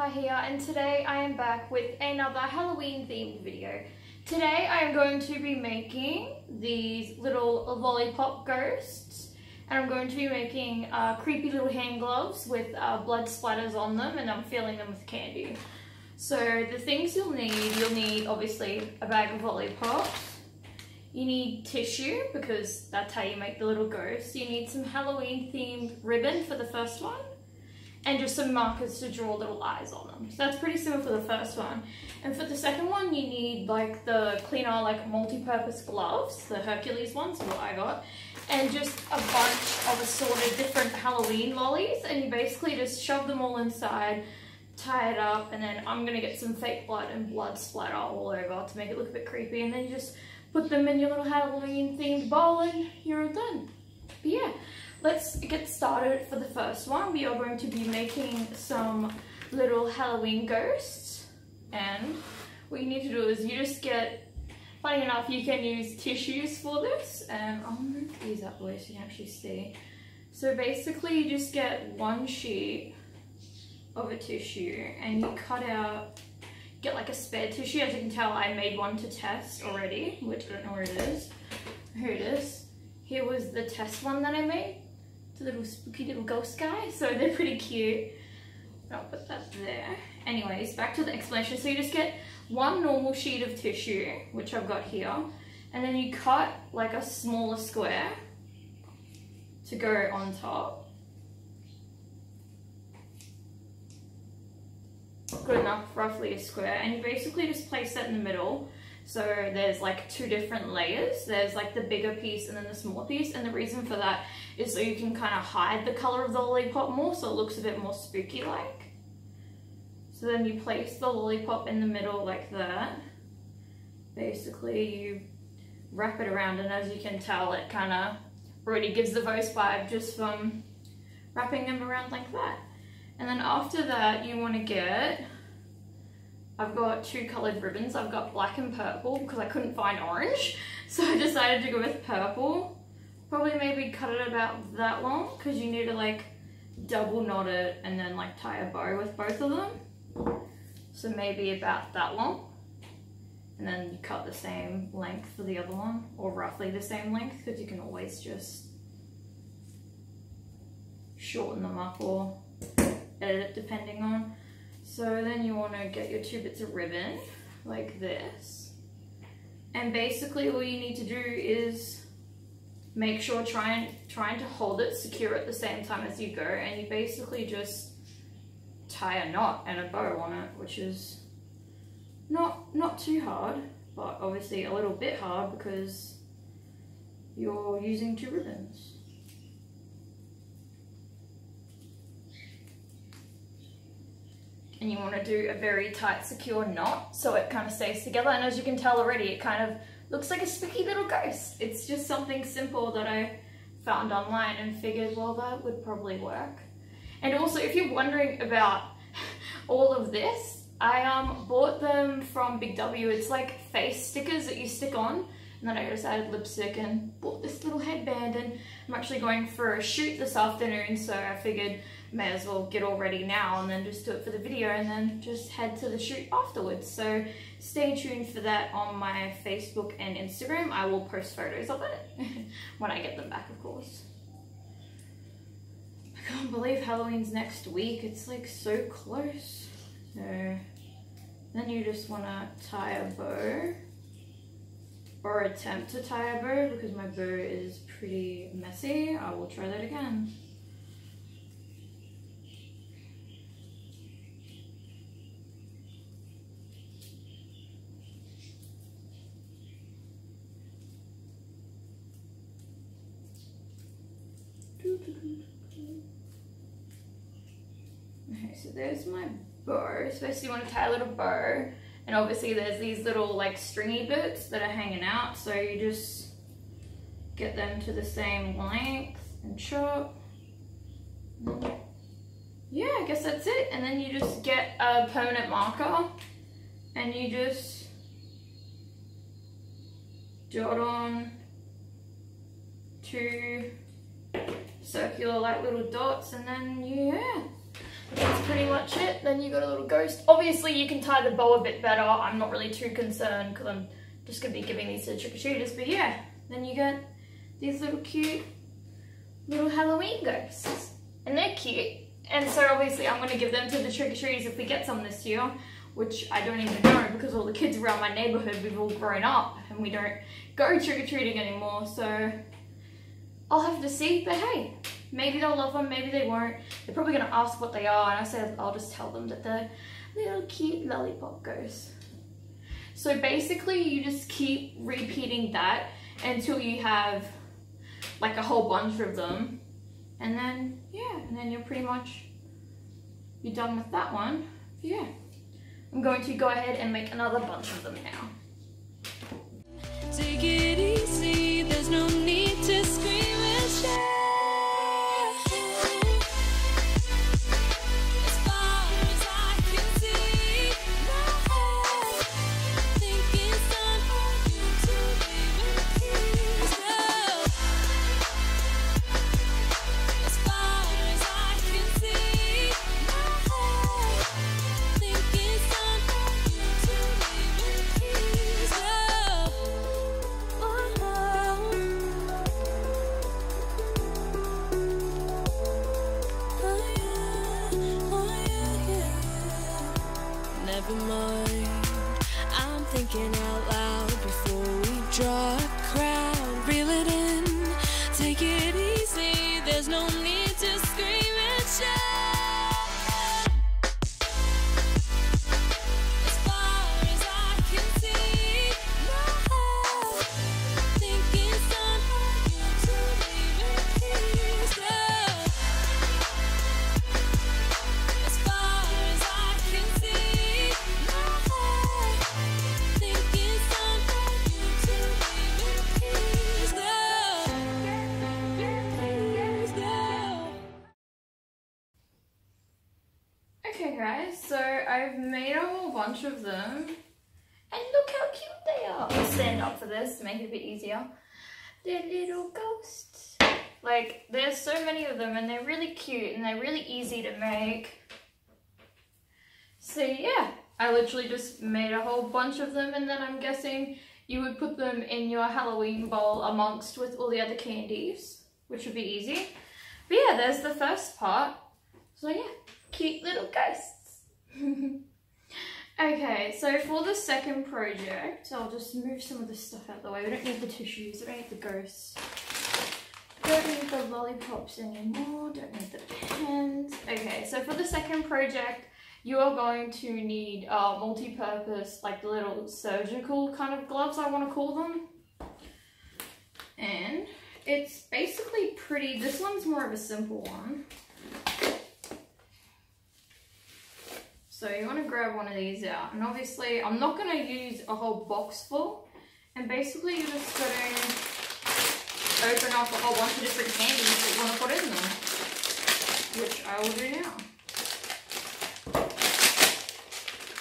Senpai here, and today I am back with another Halloween themed video. Today I am going to be making these little lollipop ghosts, and I'm going to be making creepy little hand gloves with blood splatters on them, and I'm filling them with candy. So the things you'll need obviously a bag of lollipops. You need tissue, because that's how you make the little ghosts. You need some Halloween themed ribbon for the first one, and just some markers to draw little eyes on them. So that's pretty simple for the first one. And for the second one, you need like the cleaner, like multi-purpose gloves, the Hercules ones, what I got, and just a bunch of assorted different Halloween lollies, and you basically just shove them all inside, tie it up, and then I'm gonna get some fake blood and blood splatter all over to make it look a bit creepy, and then you just put them in your little Halloween themed bowl and you're all done. But yeah, let's get started. For the first one, we are going to be making some little Halloween ghosts, and what you need to do is you just get, funny enough, you can use tissues for this, and I'll move these up so you can actually see. So basically you just get one sheet of a tissue and you cut out, get like a spare tissue. As you can tell, I made one to test already, which I don't know where it is. Here it is. Here was the test one that I made. A little spooky little ghost guy, so they're pretty cute. I'll put that there. Anyways, back to the explanation. So you just get one normal sheet of tissue, which I've got here, and then you cut like a smaller square to go on top. Good enough, roughly a square, and you basically just place that in the middle. So there's like two different layers. There's like the bigger piece and then the smaller piece. And the reason for that is so you can kind of hide the color of the lollipop more, so it looks a bit more spooky-like. So then you place the lollipop in the middle like that. Basically, you wrap it around, and as you can tell, it kind of already gives the ghost vibe just from wrapping them around like that. And then after that, you want to get, I've got two coloured ribbons. I've got black and purple because I couldn't find orange, so I decided to go with purple. Probably maybe cut it about that long, because you need to like double knot it and then like tie a bow with both of them. So maybe about that long, and then you cut the same length for the other one, or roughly the same length, because you can always just shorten them up or edit it depending on. So then you want to get your two bits of ribbon, like this. And basically all you need to do is make sure, trying to hold it secure at the same time as you go, and you basically just tie a knot and a bow on it, which is not too hard, but obviously a little bit hard because you're using two ribbons. And you want to do a very tight, secure knot so it kind of stays together. And as you can tell already, it kind of looks like a spooky little ghost. It's just something simple that I found online and figured, well, that would probably work. And also, if you're wondering about all of this, I bought them from Big W. It's like face stickers that you stick on. And then I just added lipstick and bought this little headband, and I'm actually going for a shoot this afternoon, so I figured may as well get all ready now and then just do it for the video and then just head to the shoot afterwards. So stay tuned for that on my Facebook and Instagram. I will post photos of it when I get them back, of course. I can't believe Halloween's next week. It's like so close. So then you just want to tie a bow, or attempt to tie a bow, because my bow is pretty messy. I will try that again. Okay, so there's my bow. So basically you want to tie a little bow, and obviously there's these little like stringy bits that are hanging out, so you just get them to the same length and chop. Yeah, I guess that's it. And then you just get a permanent marker and you just dot on two circular like little dots, and then yeah, That's pretty much it. Then you got a little ghost. Obviously you can tie the bow a bit better. I'm not really too concerned because I'm just going to be giving these to trick-or-treaters. But yeah, then you get these little cute little Halloween ghosts. And they're cute. And so obviously I'm going to give them to the trick-or-treaters if we get some this year, which I don't even know because all the kids around my neighborhood, we've all grown up and we don't go trick-or-treating anymore. So I'll have to see, but hey, maybe they'll love them, maybe they won't. They're probably going to ask what they are, and I said I'll just tell them that they're little cute lollipop ghosts. So basically you just keep repeating that until you have like a whole bunch of them. And then, yeah, and then you're done with that one. Yeah. I'm going to go ahead and make another bunch of them now. Take it easy, there's no need to scream and shout. I'm thinking out loud before we draw a crowd. Reel it in, take it easy. There's no need to scream and shout. As far as I can see, now think it's time for you to leave in peace. Now, as far as I can see. Guys, so I've made a whole bunch of them, and look how cute they are. I'll stand up for this to make it a bit easier. They're little ghosts. Like, there's so many of them, and they're really cute, and they're really easy to make. So yeah, I literally just made a whole bunch of them, and then I'm guessing you would put them in your Halloween bowl amongst with all the other candies, which would be easy. But yeah, there's the first part. So yeah. Cute little ghosts. Okay, so for the second project, I'll just move some of this stuff out of the way. We don't need the tissues, we don't need the ghosts. Don't need the lollipops anymore, don't need the pens. Okay, so for the second project, you are going to need multi-purpose, like the little surgical kind of gloves, I want to call them. And it's basically pretty, this one's more of a simple one. So you want to grab one of these out, and obviously I'm not going to use a whole box full, and basically you're just going to open up a whole bunch of different candies that you want to put in them, which I will do now.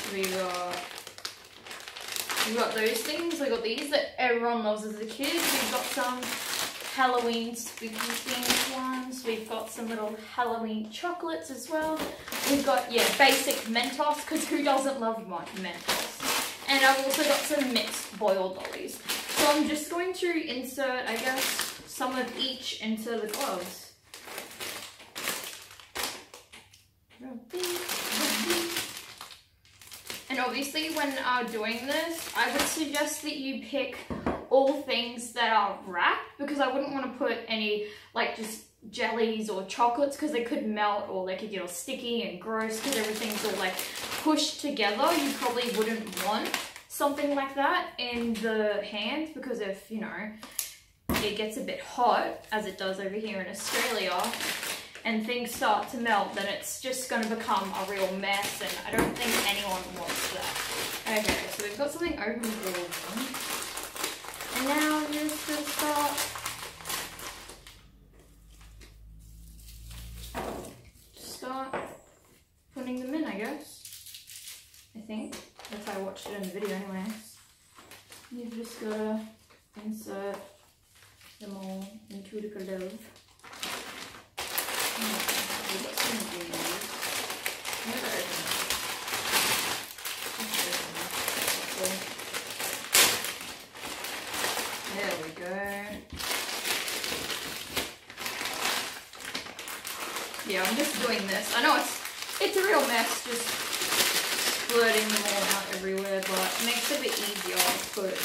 So we got those things, we got these that everyone loves as a kid, we've got some Halloween spooky themed ones, we've got some little Halloween chocolates as well, we've got, yeah, basic Mentos, because who doesn't love Mentos? And I've also got some mixed boiled lollies. So I'm just going to insert, I guess, some of each into the gloves. And obviously when doing this, I would suggest that you pick all things that are wrapped, because I wouldn't want to put any like just jellies or chocolates because they could melt or they could get all sticky and gross because everything's all like pushed together. You probably wouldn't want something like that in the hands because if, you know, it gets a bit hot as it does over here in Australia and things start to melt, then it's just going to become a real mess, and I don't think anyone wants that. Okay, so we've got something open with all of them. And now I'm just going to start putting them in, I guess. I think. That's how I watched it in the video anyway. You've just got to insert them all into the glove. We've got some of these. Yeah, I'm just doing this. I know it's a real mess just splurting them all out everywhere, but it makes it a bit easier to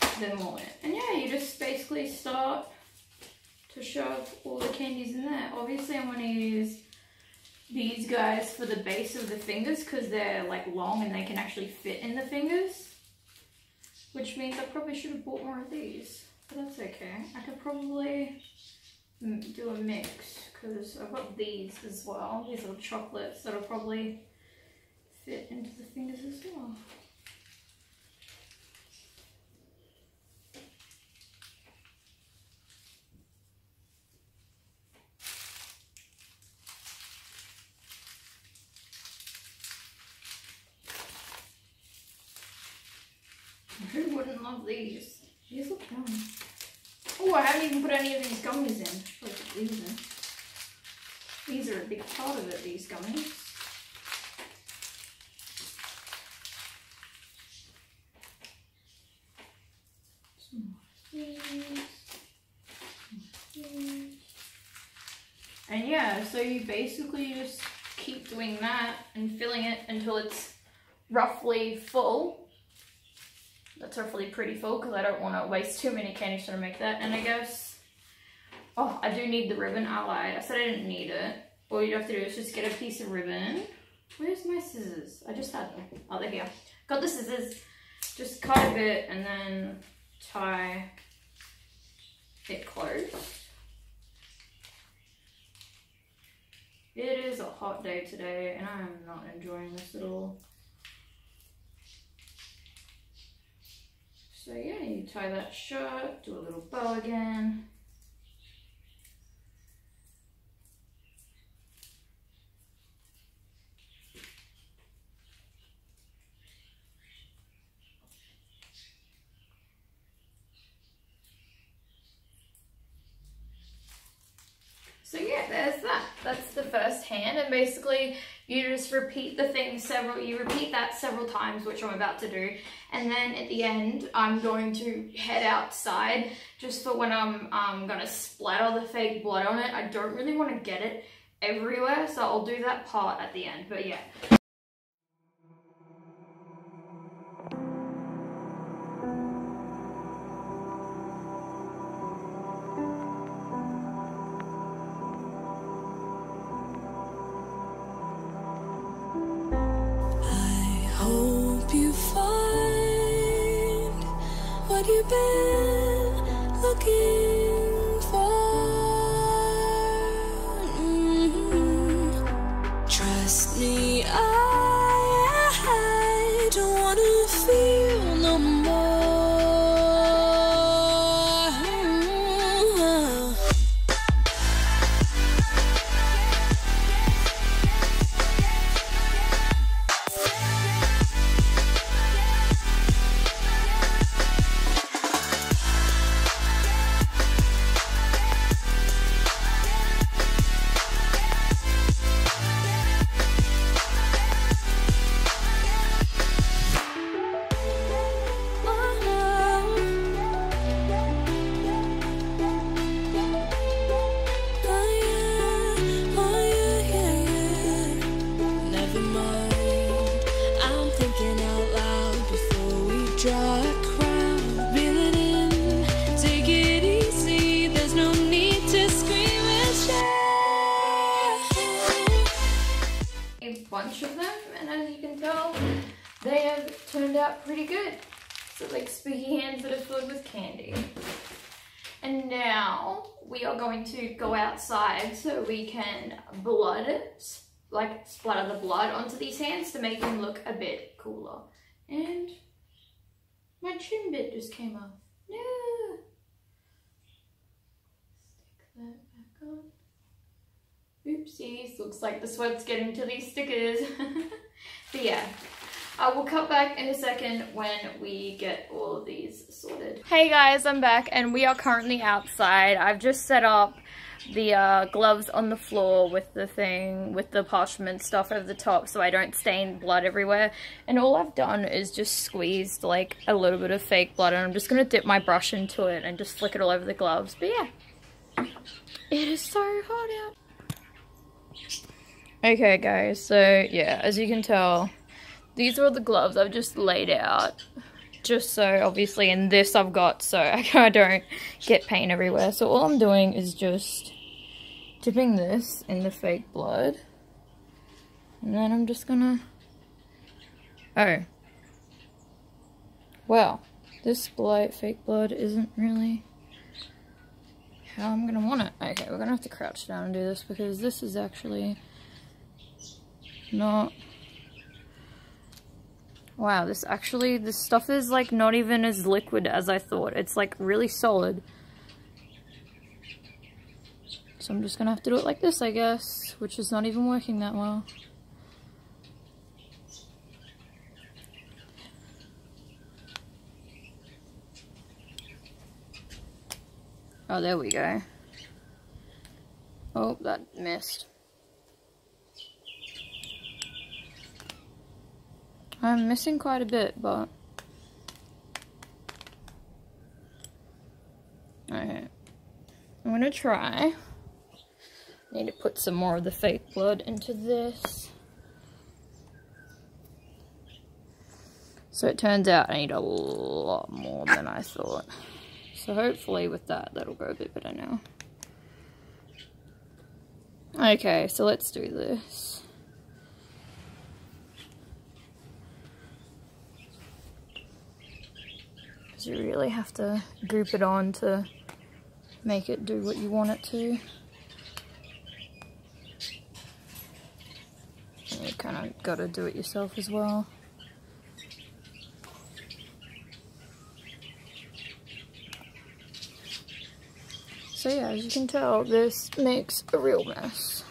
put them all in. And yeah, you just basically start to shove all the candies in there. Obviously I'm going to use these guys for the base of the fingers because they're like long and they can actually fit in the fingers, which means I probably should have bought more of these, but that's okay. I could probably do a mix because I've got these as well, these little chocolates that'll probably fit into the fingers as well. Who wouldn't love these? These look yum. Oh, I haven't even put any of these gummies in. I should put these in. These are a big part of it, these gummies. Some more of these. And yeah, so you basically just keep doing that and filling it until it's roughly full. That's hopefully pretty full because I don't want to waste too many candies to make that. And I guess, oh, I do need the ribbon. I lied. I said I didn't need it. All you have to do is just get a piece of ribbon. Where's my scissors? I just had them. Oh, they're here. Got the scissors. Just cut a bit and then tie it closed. It is a hot day today and I'm not enjoying this at all. So yeah, you tie that shut, do a little bow again. So yeah, there's that. That's the first hand, and basically you just repeat the thing several times, which I'm about to do. And then at the end, I'm going to head outside just for when I'm gonna splatter the fake blood on it. I don't really want to get it everywhere, so I'll do that part at the end, but yeah. You've been looking for. Trust me, I don't want to feel no more. Bunch of them, and as you can tell, they have turned out pretty good. So like spooky hands that are filled with candy. And now we are going to go outside so we can splatter the blood onto these hands to make them look a bit cooler. And my chin bit just came off. Yeah. Stick that back on. Oopsies, looks like the sweat's getting to these stickers. But yeah, I will cut back in a second when we get all of these sorted. Hey guys, I'm back and we are currently outside. I've just set up the gloves on the floor with the thing, with the parchment stuff over the top so I don't stain blood everywhere. And all I've done is just squeezed like a little bit of fake blood and I'm just going to dip my brush into it and just flick it all over the gloves. But yeah, it is so hot out. Okay guys, so yeah, as you can tell, these are all the gloves I've just laid out. Just so, obviously, in this I've got so I don't get paint everywhere. So all I'm doing is just dipping this in the fake blood. And then I'm just gonna... Oh. Wow. This fake blood isn't really how I'm gonna want it. Okay, we're gonna have to crouch down and do this because this is actually... not... Wow, this actually, this stuff is like not even as liquid as I thought. It's like really solid. So I'm just gonna have to do it like this, I guess, which is not even working that well. Oh, there we go. Oh, that missed. I'm missing quite a bit, but... Alright. I'm gonna try. Need to put some more of the fake blood into this. So it turns out I need a lot more than I thought. So hopefully with that, that'll go a bit better now. Okay, so let's do this. You really have to group it on to make it do what you want it to. And you kind of got to do it yourself as well. So yeah, as you can tell, this makes a real mess.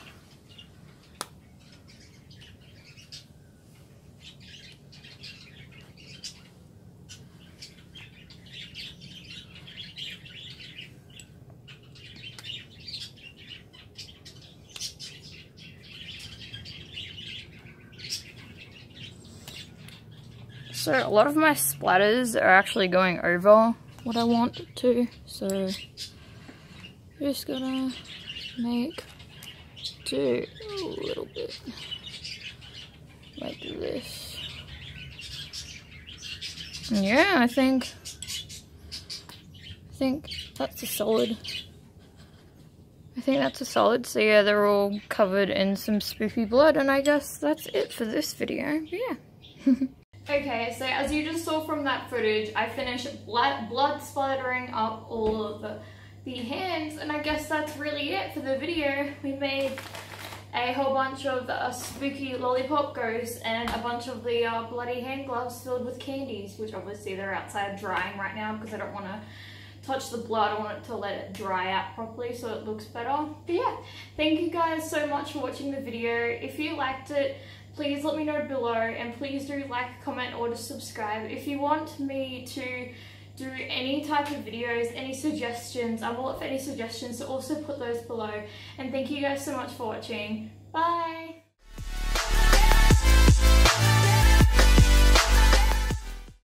So a lot of my splatters are actually going over what I want to, so just gonna make do a little bit like this. Yeah, I think that's a solid. I think that's a solid. So yeah, they're all covered in some spoopy blood, and I guess that's it for this video. Yeah. Okay, so as you just saw from that footage, I finished blood splattering up all of the hands, and I guess that's really it for the video. We made a whole bunch of spooky lollipop ghosts and a bunch of the bloody hand gloves filled with candies, which obviously they're outside drying right now because I don't want to touch the blood. I want it to let it dry out properly so it looks better. But yeah, thank you guys so much for watching the video. If you liked it, please let me know below, and please do like, comment, or just subscribe. If you want me to do any type of videos, any suggestions, I'm all up for any suggestions, so also put those below. And thank you guys so much for watching. Bye!